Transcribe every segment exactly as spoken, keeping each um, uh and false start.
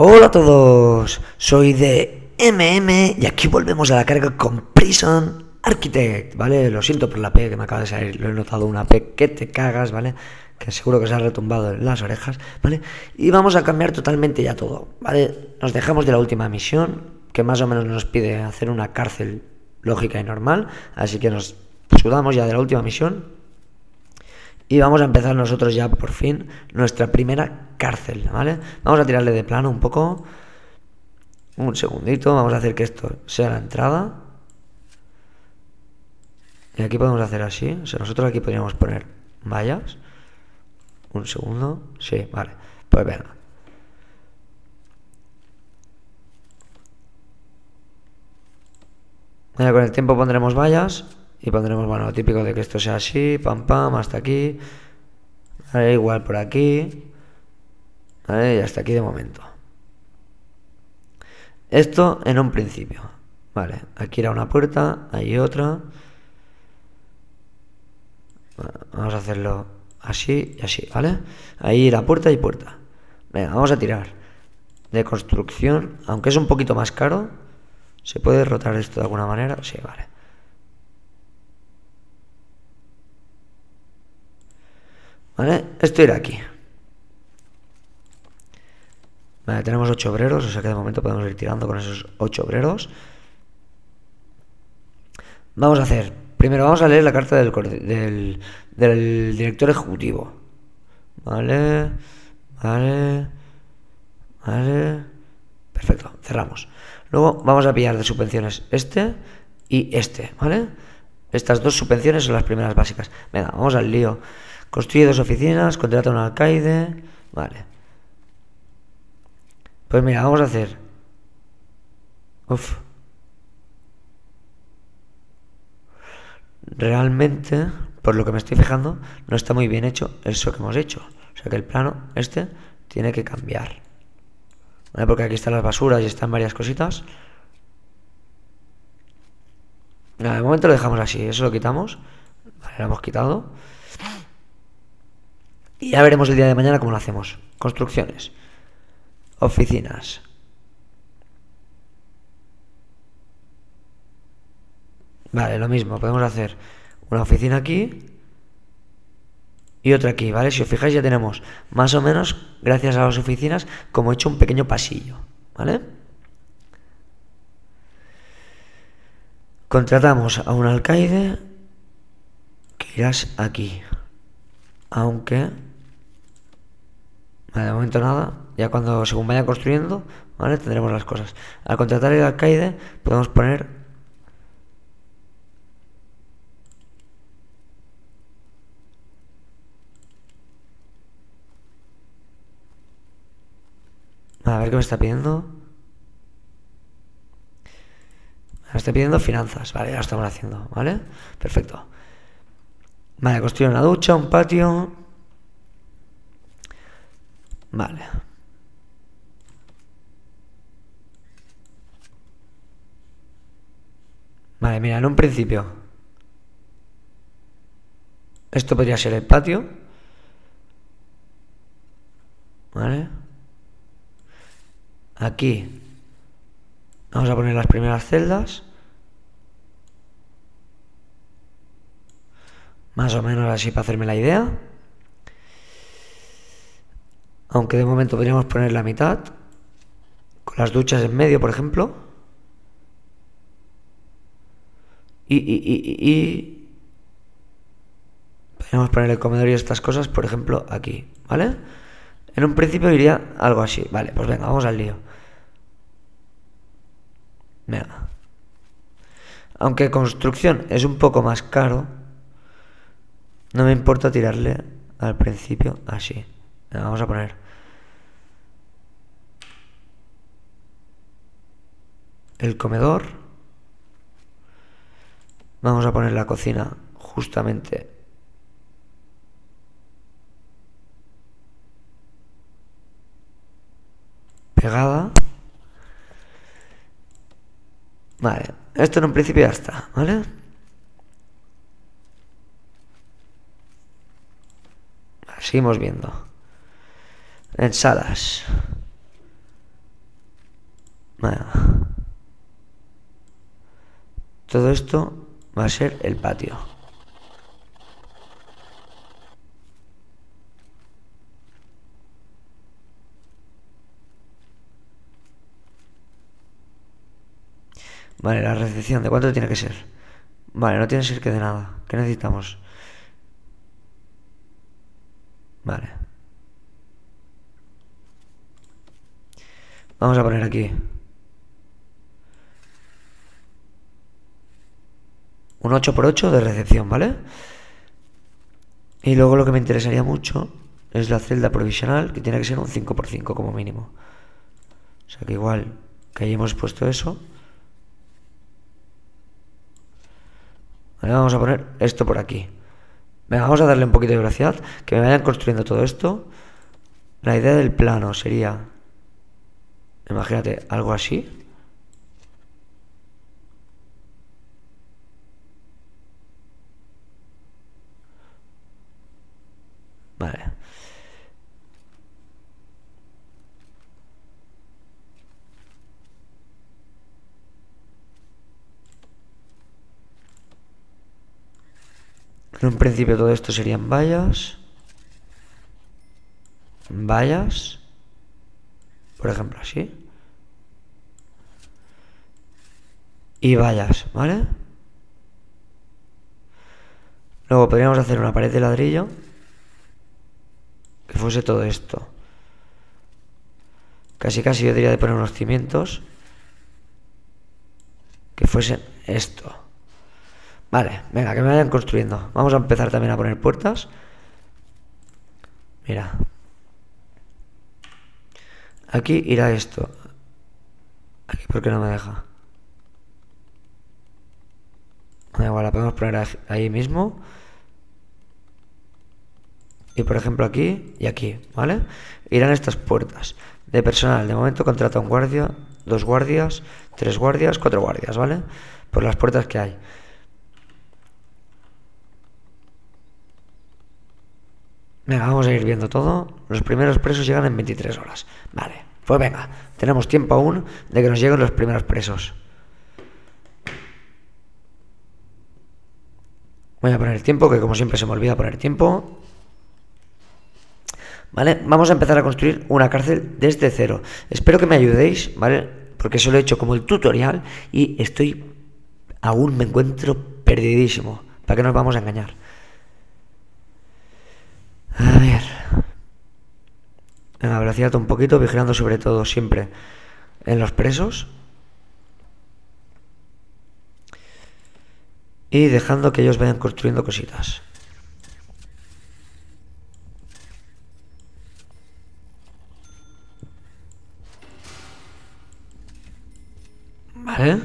Hola a todos, soy D M M y aquí volvemos a la carga con Prison Architect, ¿vale? Lo siento por la P que me acaba de salir, lo he notado, una P que te cagas, ¿vale? Que seguro que se ha retumbado en las orejas, ¿vale? Y vamos a cambiar totalmente ya todo, ¿vale? Nos dejamos de la última misión, que más o menos nos pide hacer una cárcel lógica y normal, así que nos sudamos ya de la última misión. Y vamos a empezar nosotros ya por fin nuestra primera cárcel, ¿vale? Vamos a tirarle de plano un poco. Un segundito, vamos a hacer que esto sea la entrada. Y aquí podemos hacer así, o sea, nosotros aquí podríamos poner vallas. Un segundo, sí, vale, pues venga. Mira, con el tiempo pondremos vallas. Y pondremos, bueno, lo típico de que esto sea así, pam, pam, hasta aquí. Vale, igual por aquí. Vale, y hasta aquí de momento. Esto en un principio. Vale, aquí era una puerta, ahí otra. Bueno, vamos a hacerlo así y así, ¿vale? Ahí la puerta y puerta. Venga, vamos a tirar de construcción, aunque es un poquito más caro. ¿Se puede rotar esto de alguna manera? Sí, vale. ¿Vale? Esto irá aquí. Vale, tenemos ocho obreros, o sea que de momento podemos ir tirando con esos ocho obreros. Vamos a hacer, primero vamos a leer la carta del, del, del director ejecutivo. Vale, vale, vale, perfecto, cerramos. Luego vamos a pillar de subvenciones este y este, ¿vale? Estas dos subvenciones son las primeras básicas. Venga, vamos al lío. Construye dos oficinas, contrata a un alcaide. Vale. Pues mira, vamos a hacer. Uf. Realmente, por lo que me estoy fijando, no está muy bien hecho eso que hemos hecho. O sea que el plano este tiene que cambiar. Vale, porque aquí están las basuras y están varias cositas. Nada, de momento lo dejamos así, eso lo quitamos. Vale, lo hemos quitado. Y ya veremos el día de mañana cómo lo hacemos. Construcciones. Oficinas. Vale, lo mismo. Podemos hacer una oficina aquí. Y otra aquí, ¿vale? Si os fijáis ya tenemos más o menos, gracias a las oficinas, como he hecho un pequeño pasillo, ¿vale? Contratamos a un alcaide que irás aquí. Aunque... de momento nada, ya cuando según vaya construyendo, ¿vale? Tendremos las cosas. Al contratar el alcaide podemos poner a ver qué me está pidiendo. Me está pidiendo finanzas, vale, ya lo estamos haciendo, ¿vale? Perfecto. Vale, construir una ducha, un patio. Vale. Vale, mira, en un principio esto podría ser el patio. Vale. Aquí vamos a poner las primeras celdas. Más o menos así para hacerme la idea. Aunque de momento podríamos poner la mitad, con las duchas en medio, por ejemplo. Y, y, y, y, y... podríamos poner el comedor y estas cosas, por ejemplo, aquí, ¿vale? En un principio iría algo así. Vale, pues venga, vamos al lío. Venga. Aunque construcción es un poco más caro, no me importa tirarle al principio así. Vamos a poner el comedor. Vamos a poner la cocina justamente pegada. Vale, esto en un principio ya está, ¿vale? Seguimos viendo. En salas. Vale. Todo esto va a ser el patio. Vale, la recepción, ¿de cuánto tiene que ser? Vale, no tiene que ser que de nada. ¿Qué necesitamos? Vale. Vamos a poner aquí un ocho por ocho de recepción, ¿vale? Y luego lo que me interesaría mucho es la celda provisional, que tiene que ser un cinco por cinco como mínimo. O sea que igual que hayamos puesto eso. Vale, vamos a poner esto por aquí. Venga, vamos a darle un poquito de velocidad, que me vayan construyendo todo esto. La idea del plano sería, imagínate, algo así. Vale. En un principio todo esto serían vallas. Vallas. Por ejemplo, así. Y vallas, ¿vale? Luego podríamos hacer una pared de ladrillo que fuese todo esto. Casi casi yo diría de poner unos cimientos que fuesen esto. Vale, venga, que me vayan construyendo. Vamos a empezar también a poner puertas. Mira. Aquí irá esto. Aquí porque no me deja. Da igual, la podemos poner ahí mismo. Y por ejemplo aquí y aquí, ¿vale? Irán estas puertas. De personal, de momento contrata un guardia, dos guardias, tres guardias, cuatro guardias, ¿vale? Por las puertas que hay. Venga, vamos a ir viendo todo. Los primeros presos llegan en veintitrés horas. Vale, pues venga, tenemos tiempo aún de que nos lleguen los primeros presos. Voy a poner tiempo, que como siempre se me olvida poner tiempo. Vale, vamos a empezar a construir una cárcel desde cero. Espero que me ayudéis, ¿vale? Porque solo he hecho como el tutorial y estoy... aún me encuentro perdidísimo. ¿Para qué nos vamos a engañar? A ver. Venga, velocidad un poquito, vigilando sobre todo siempre en los presos. Y dejando que ellos vayan construyendo cositas. Vale.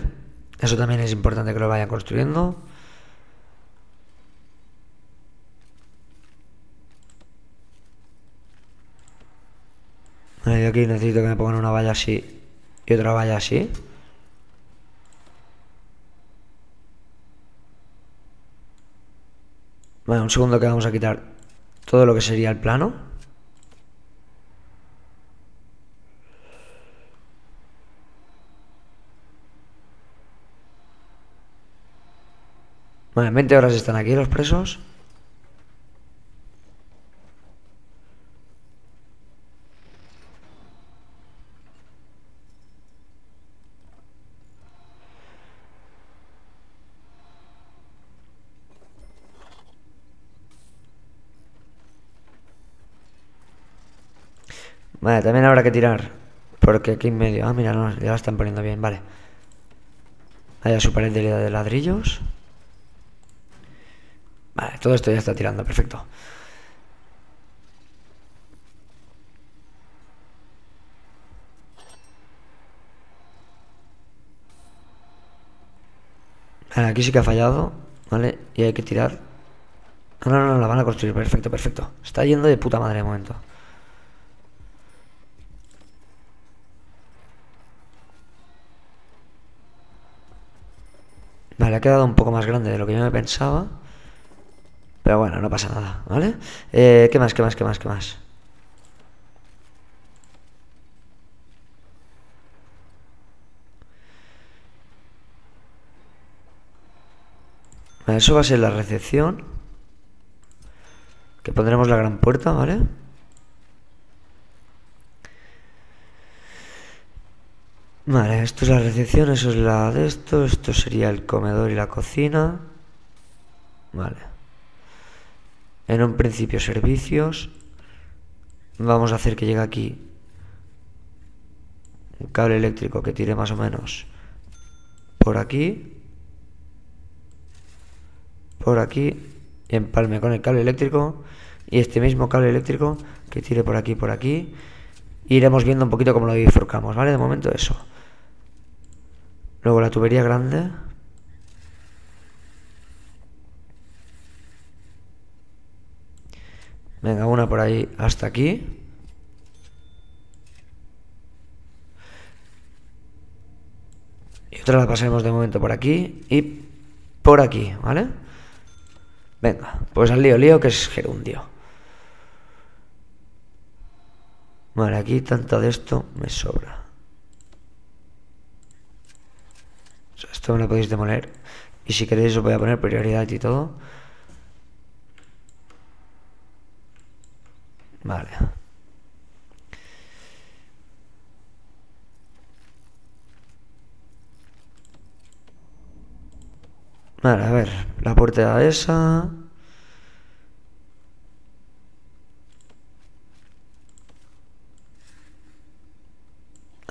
Eso también es importante que lo vayan construyendo. Yo aquí necesito que me pongan una valla así y otra valla así. Vale, un segundo que vamos a quitar todo lo que sería el plano. Vale, en veinte horas están aquí los presos. Vale, también habrá que tirar, porque aquí en medio... Ah, mira, no, ya la están poniendo bien, vale. Ahí a su pared de ladrillos. Vale, todo esto ya está tirando, perfecto. Vale, aquí sí que ha fallado, ¿vale? Y hay que tirar... No, no, no, la van a construir, perfecto, perfecto. Está yendo de puta madre de momento. Vale, ha quedado un poco más grande de lo que yo me pensaba. Pero bueno, no pasa nada, ¿vale? Eh, ¿Qué más, qué más, qué más, qué más? Vale, eso va a ser la recepción, que pondremos la gran puerta, ¿vale? Vale, esto es la recepción, eso es la de esto, esto sería el comedor y la cocina. Vale. En un principio servicios. Vamos a hacer que llegue aquí un cable eléctrico que tire más o menos por aquí, por aquí, y empalme con el cable eléctrico, y este mismo cable eléctrico que tire por aquí, por aquí. Iremos viendo un poquito cómo lo bifurcamos, ¿vale? De momento eso. Luego la tubería grande. Venga, una por ahí hasta aquí. Y otra la pasaremos de momento por aquí y por aquí, ¿vale? Venga, pues al lío, lío, que es gerundio. Vale, aquí tanta de esto me sobra. O sea, esto me lo podéis demoler. Y si queréis os voy a poner prioridad y todo. Vale. Vale, a ver. La puerta esa...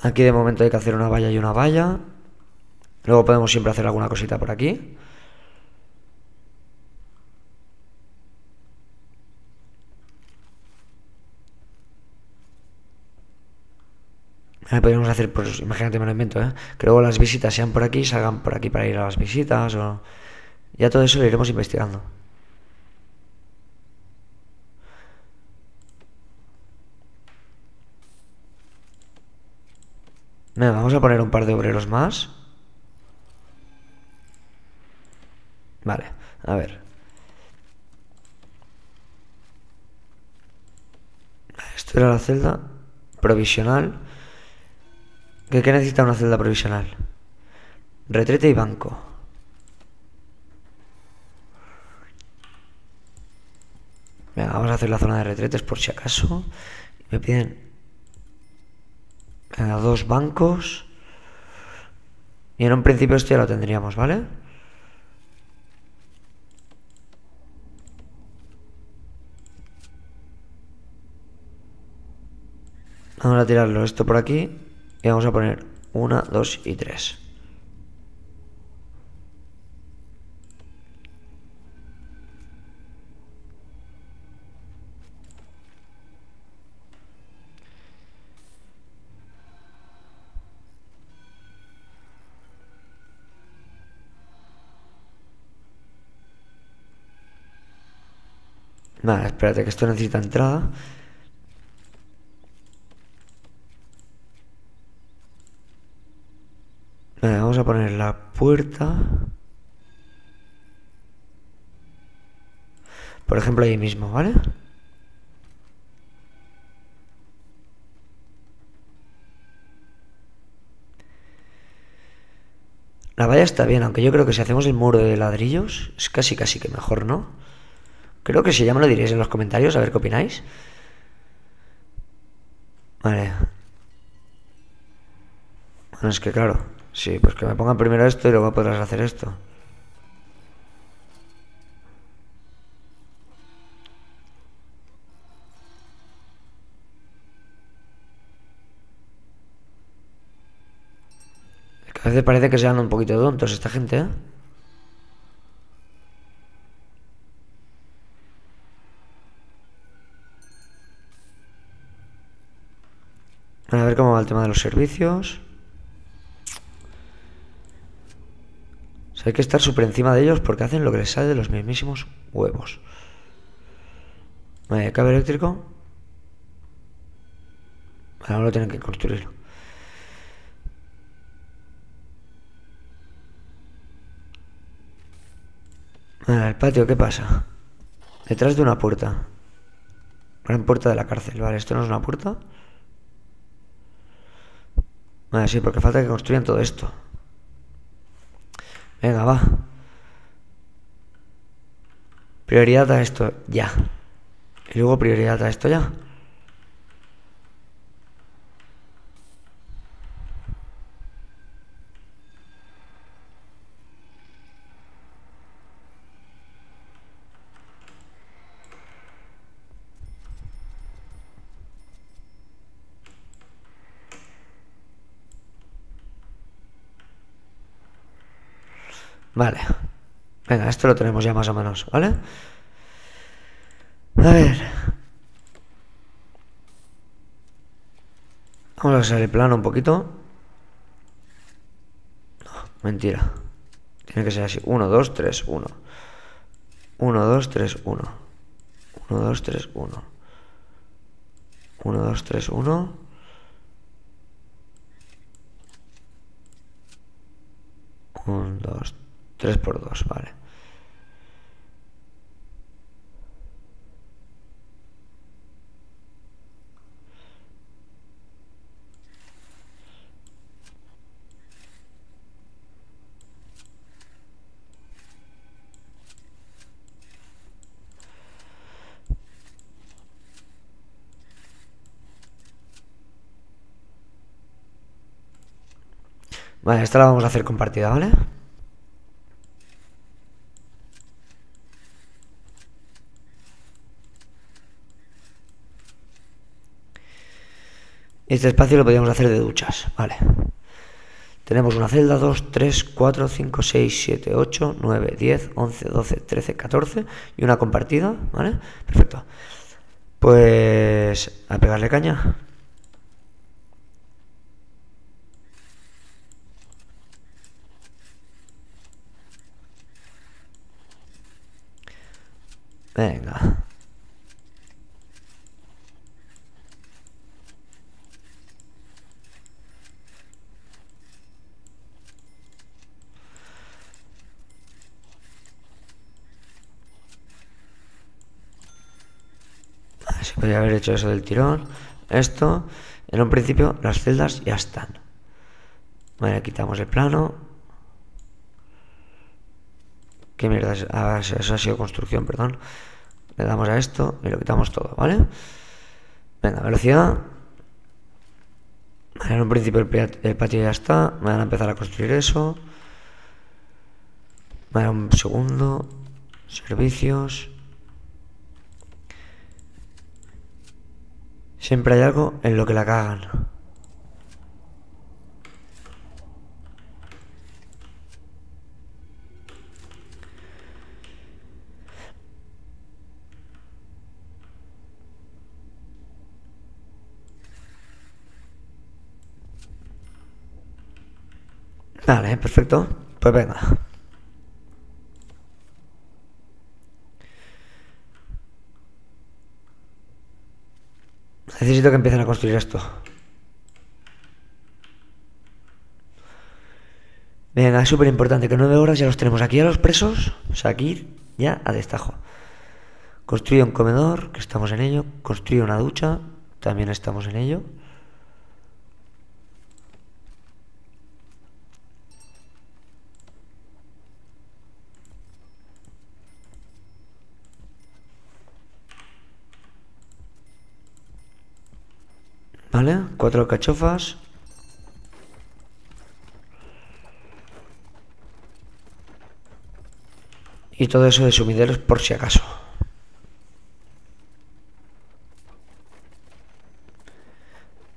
Aquí de momento hay que hacer una valla y una valla. Luego podemos siempre hacer alguna cosita por aquí. Ahora podríamos hacer, pues, imagínate, me lo invento, ¿eh? Que luego las visitas sean por aquí y salgan por aquí para ir a las visitas. O... Ya todo eso lo iremos investigando. Venga, vamos a poner un par de obreros más. Vale, a ver. Esto era la celda provisional. ¿Qué, qué necesita una celda provisional? Retrete y banco. Venga, vamos a hacer la zona de retretes por si acaso. Me piden... Venga, dos bancos. Y en un principio esto ya lo tendríamos, ¿vale? Vamos a tirarlo esto por aquí. Y vamos a poner una, dos y tres. Vale, espérate que esto necesita entrada. Vale, vamos a poner la puerta. Por ejemplo, ahí mismo, ¿vale? La valla está bien, aunque yo creo que si hacemos el muro de ladrillos es casi casi que mejor, ¿no? Creo que sí, ya me lo diréis en los comentarios, a ver qué opináis. Vale. Bueno, es que claro, sí, pues que me pongan primero esto y luego podrás hacer esto. Es que a veces parece que sean un poquito tontos esta gente, ¿eh? A ver cómo va el tema de los servicios. O sea, hay que estar súper encima de ellos porque hacen lo que les sale de los mismísimos huevos. Vale, cable eléctrico. Ahora lo tienen que construir. Vale, el patio, ¿qué pasa? Detrás de una puerta. Gran puerta de la cárcel. Vale, esto no es una puerta. Vale, sí, porque falta que construyan todo esto. Venga, va. prioridad a esto ya, y luego prioridad a esto ya. Vale, venga, esto lo tenemos ya más o menos, ¿vale? A ver, vamos a hacer el plano un poquito. No, mentira, tiene que ser así, uno, dos, tres, uno. uno, dos, tres, uno. uno, dos, tres, uno. uno, dos, tres, uno. uno, dos, tres. tres por dos, vale. Vale, esta la vamos a hacer compartida, ¿vale? Este espacio lo podríamos hacer de duchas, vale. Tenemos una celda, dos, tres, cuatro, cinco, seis, siete, ocho, nueve, diez, once, doce, trece, catorce y una compartida, ¿vale? Perfecto. Pues a pegarle caña. Venga. Se podría haber hecho eso del tirón. Esto, en un principio, las celdas ya están. Vale, quitamos el plano. ¿Qué mierda? Ah, eso ha sido construcción, perdón. Le damos a esto y lo quitamos todo, ¿vale? Venga, velocidad. Vale, en un principio el patio ya está. Me van a empezar a construir eso. Vale, un segundo. Servicios. Siempre hay algo en lo que la cagan. Vale, perfecto. Pues venga. Necesito que empiecen a construir esto. Venga, es súper importante que en nueve horas ya los tenemos aquí a los presos. O sea, aquí ya a destajo. Construye un comedor, que estamos en ello. Construye una ducha, también estamos en ello. Vale, cuatro cachofas. Y todo eso de sumideros por si acaso.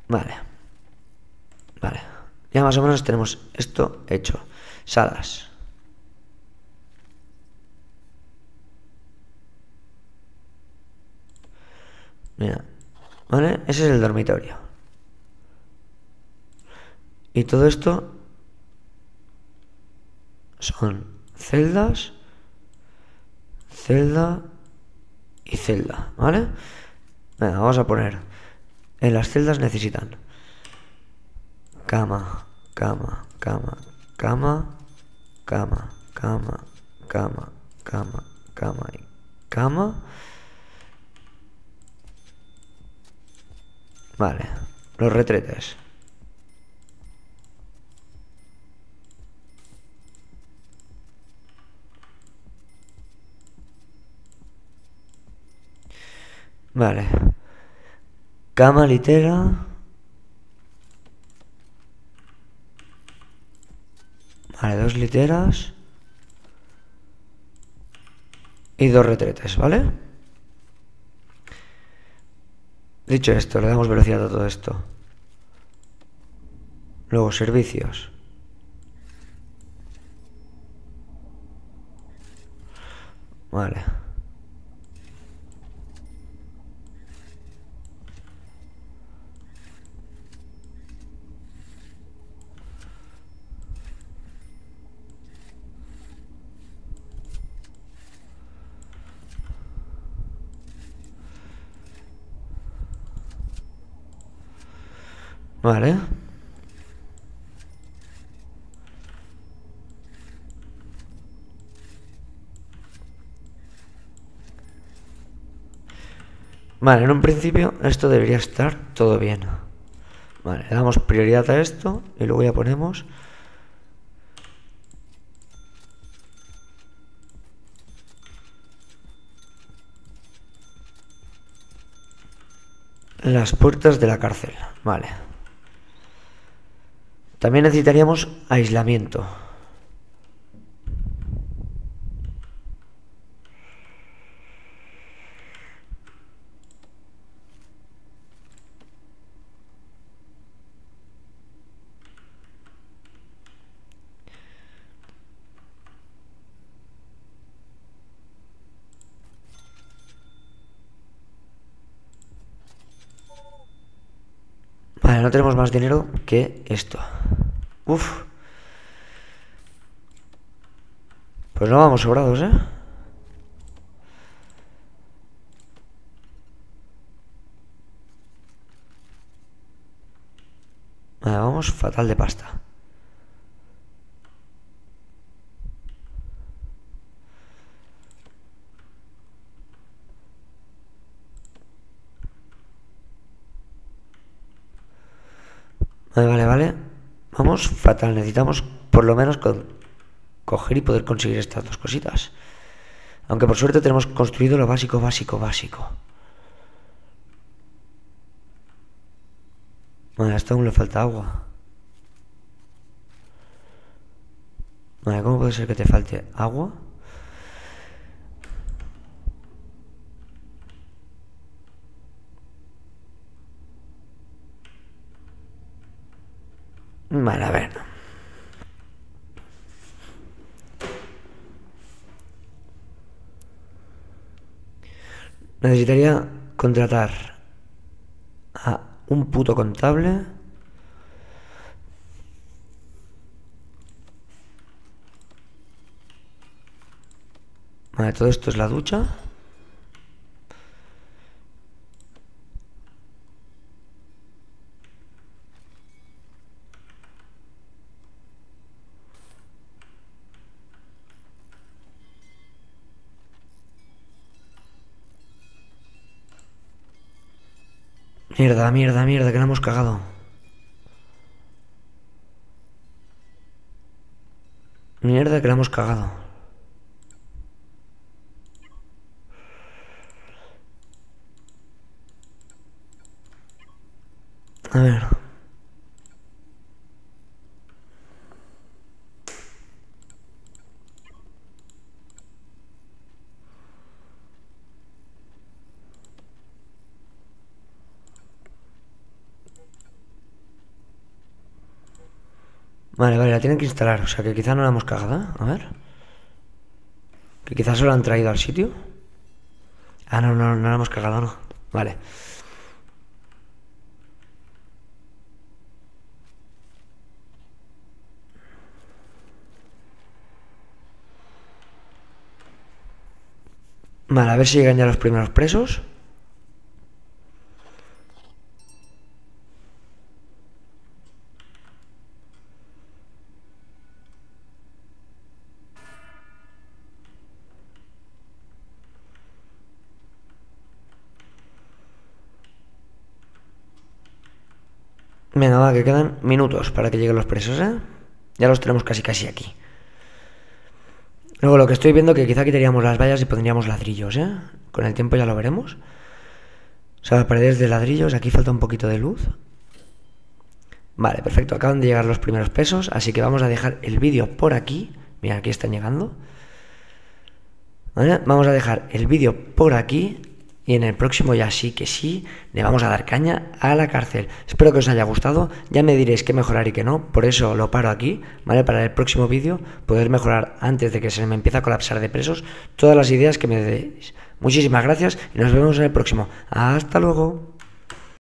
Vale. Vale. Ya más o menos tenemos esto hecho. Salas. Mira. Vale, ese es el dormitorio. Y todo esto son celdas, celda y celda, ¿vale? Venga, vamos a poner. En las celdas necesitan cama, cama, cama, cama, cama, cama, cama, cama, cama y cama. Vale, los retretes. Vale. Cama, litera. Vale, dos literas. Y dos retretes, ¿vale? Dicho esto, le damos velocidad a todo esto. Luego, servicios. Vale. Vale. Vale, en un principio esto debería estar todo bien. Vale, le damos prioridad a esto y luego ya ponemos las puertas de la cárcel. Vale. También necesitaríamos aislamiento. Vale, no tenemos más dinero que esto. Uf. Pues no vamos sobrados, ¿eh? Vale, vamos fatal de pasta. Vale, vale, vale. Vamos fatal. Necesitamos por lo menos con... coger y poder conseguir estas dos cositas. Aunque por suerte tenemos construido lo básico, básico, básico. Vale, hasta aún le falta agua. Vale, ¿cómo puede ser que te falte agua? Vale, a ver. Necesitaría contratar a un puto contable. Vale, todo esto es la ducha. Mierda, mierda, mierda, que la hemos cagado. Mierda, que la hemos cagado. A ver. Vale, vale, la tienen que instalar, o sea que quizás no la hemos cagado, ¿eh? A ver. Que quizás se la han traído al sitio. Ah, no, no, no la hemos cagado, no. Vale. Vale, a ver si llegan ya los primeros presos. Venga, va, que quedan minutos para que lleguen los presos, ¿eh? Ya los tenemos casi casi aquí. Luego lo que estoy viendo que quizá quitaríamos las vallas y pondríamos ladrillos, ¿eh? Con el tiempo ya lo veremos. sea, paredes de ladrillos, aquí falta un poquito de luz. Vale, perfecto, acaban de llegar los primeros pesos, así que vamos a dejar el vídeo por aquí. Mira, aquí están llegando. ¿Vale? Vamos a dejar el vídeo por aquí y en el próximo ya sí que sí le vamos a dar caña a la cárcel. Espero que os haya gustado, ya me diréis qué mejorar y qué no, por eso lo paro aquí, ¿vale? Para el próximo vídeo poder mejorar antes de que se me empiece a colapsar de presos todas las ideas que me deis. Muchísimas gracias y nos vemos en el próximo. Hasta luego.